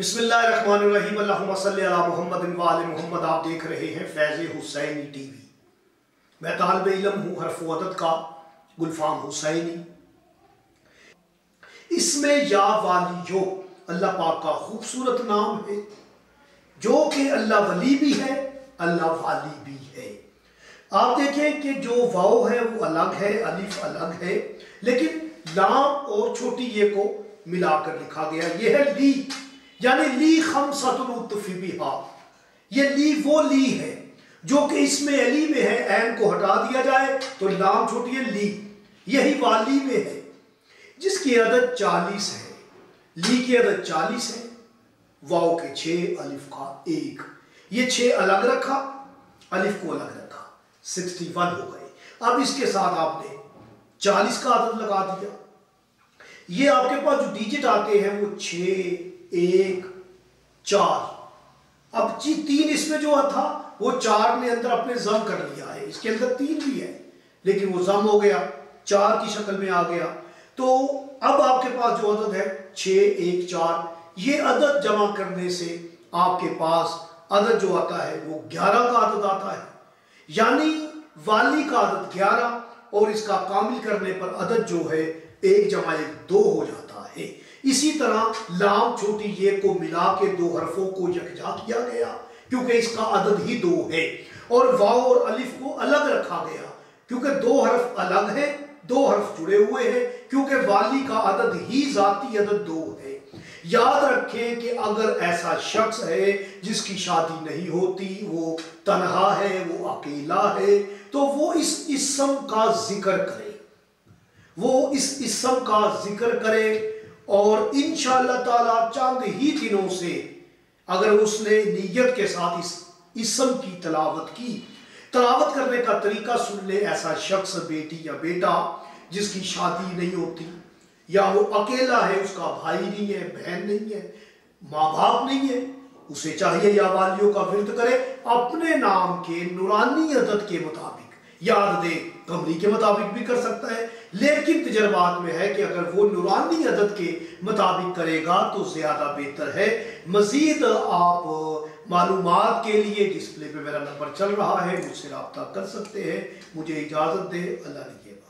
बिस्मिल्लाहिर्रहमानिर्रहीम अल्लाहुम्मा सल्ली अला मुहम्मदिन व आलि मुहम्मद। आप देख रहे हैं फैज़े हुसैनी टीवी। मैं तालिबे इल्म हूँ हर्फ अदद का, गुलफाम हुसैनी। इसमें या वालियो अल्लाह पाक का खूबसूरत नाम है, जो कि अल्लाह वली भी है, अल्लाह वाली भी है। आप देखें कि जो वाओ है वो अलग है, अलिफ अलग है, लेकिन लाम और छोटी ये को मिलाकर लिखा गया। ये है ली, यानी ली खमसतुन उत्तफिबिहा। ये ली वो ली है जो कि इसमें अली में है, ऐन को हटा दिया जाए तो लाम छोटी है ली, यही वाली में है, जिसकी अदद 40 है। ली की अदद 40 है, वाओ के 6, अलिफ का 1। ये 6 अलग रखा, अलिफ को अलग रखा, 61 हो गए। अब इसके साथ आपने 40 का आदद लगा दिया। ये आपके पास जो डिजिट आते हैं वो 6, 1, 4। अब जी 3 इसमें जो था वो 4 ने अंदर अपने जम कर लिया है। इसके अंदर 3 भी है लेकिन वो जम हो गया, 4 की शक्ल में आ गया। तो अब आपके पास जो अदद है 6, 1, 4, ये अदद जमा करने से आपके पास अदद जो आता है वो 11 का अदद आता है। यानी वाली का अदद 11 और इसका कामिल करने पर अदद जो है 1 जमा 1, 2 हो जाता है। इसी तरह लाम छोटी ये को मिला के 2 हरफों को यकजा किया गया, क्योंकि इसका अदद ही 2 है। और वाव और अलिफ को अलग रखा गया, क्योंकि 2 हरफ अलग है, 2 हरफ जुड़े हुए हैं, क्योंकि वाली का अदद ही जाती अदद 2 है। याद रखें कि अगर ऐसा शख्स है जिसकी शादी नहीं होती, वो तन्हा है, वो अकेला है, तो वो इस इसम का जिक्र करे, वो इस इसम का जिक्र करे। और इंशाअल्लाह ताला चंद ही दिनों से अगर उसने नीयत के साथ इस इसम की तलावत करने का तरीका सुन ले, ऐसा शख्स बेटी या बेटा जिसकी शादी नहीं होती, या वो अकेला है, उसका भाई नहीं है, बहन नहीं है, माँ बाप नहीं है, उसे चाहिए या वालियों का विरद करे अपने नाम के नूरानी अदद के मुताबिक। याद दे कमरी के मुताबिक भी कर सकता है, लेकिन तजर्बात में है कि अगर वो नूरानी अदद के मुताबिक करेगा तो ज़्यादा बेहतर है। मज़ीद आप मालूमात के लिए डिस्प्ले पे मेरा नंबर चल रहा है, मुझसे रब्ता कर सकते हैं। मुझे इजाज़त दे, अल्लाह रखिएगा।